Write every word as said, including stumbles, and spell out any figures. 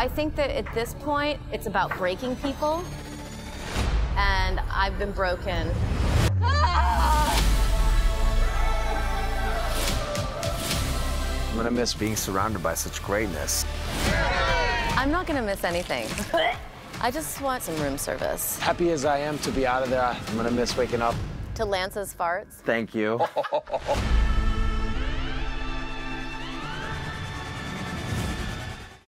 I think that at this point, it's about breaking people, and I've been broken. I'm gonna miss being surrounded by such greatness. I'm not gonna miss anything. I just want some room service. Happy as I am to be out of there, I'm gonna miss waking up. To Lance's farts. Thank you.